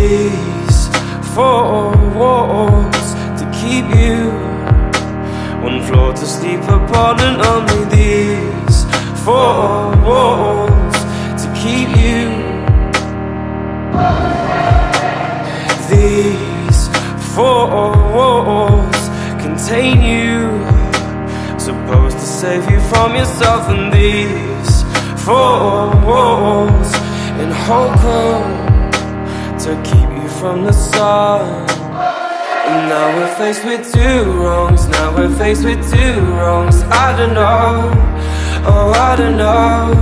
these four walls to keep you. One floor to sleep upon, and only these four walls to keep you. These four walls contain you, supposed to save you from yourself. And these four walls in Holcomb to keep you from the sun. And now we're faced with two wrongs, now we're faced with two wrongs. I don't know, oh I don't know.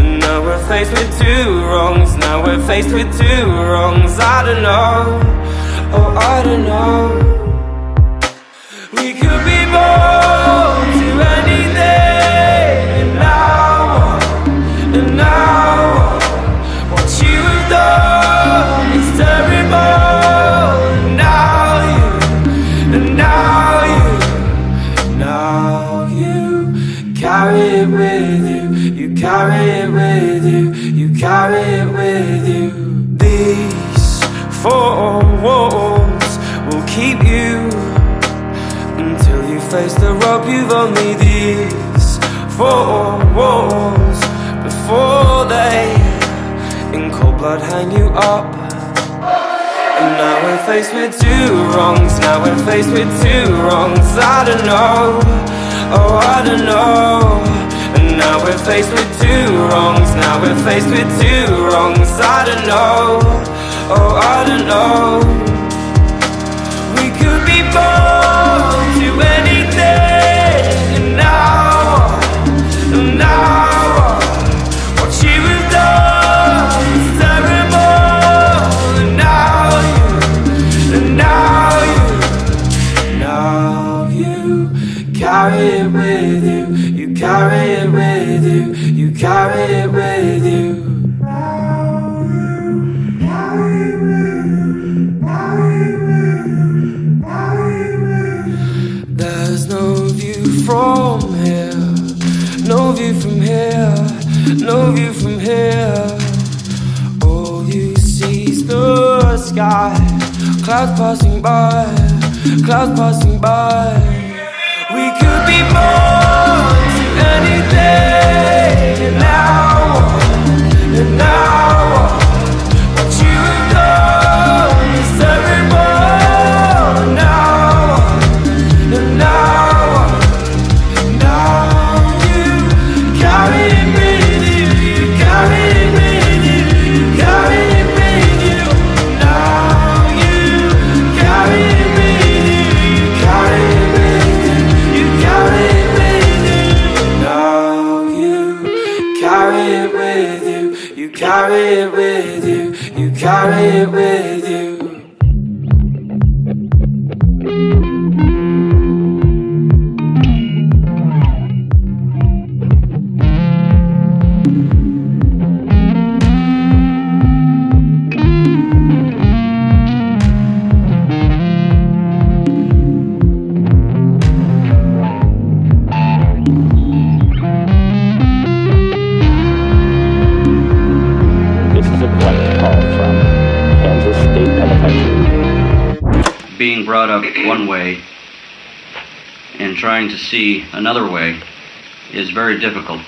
And now we're faced with two wrongs, now we're faced with two wrongs. I don't know, oh I don't know. We could be more to anything. And now, and now, what you have done, carry it with you, you carry it with you. These four walls will keep you until you face the rope you've only. These four walls before they in cold blood hang you up. And now we're faced with two wrongs, now we're faced with two wrongs. I don't know, oh I don't know. And now we're faced with two wrongs, now we're faced with two wrongs. I don't know, oh I don't know. We could be born to anything. And now, and now, what you have done is terrible. And now you, and now you, and now you carry it with you. Carry it with you, you carry it with you. There's no view from here, no view from here, no view from here. All you see's the sky, clouds passing by, clouds passing by. We could be more anything, and now, and now, what you have done is terrible. And now, and now, and now, you carry it with you, you carry it with you, you carry it with you. And now you carry it with you, you carry it with you, you carry it with you. You carry it with you, you carry it with you. Being brought up one way and trying to see another way is very difficult.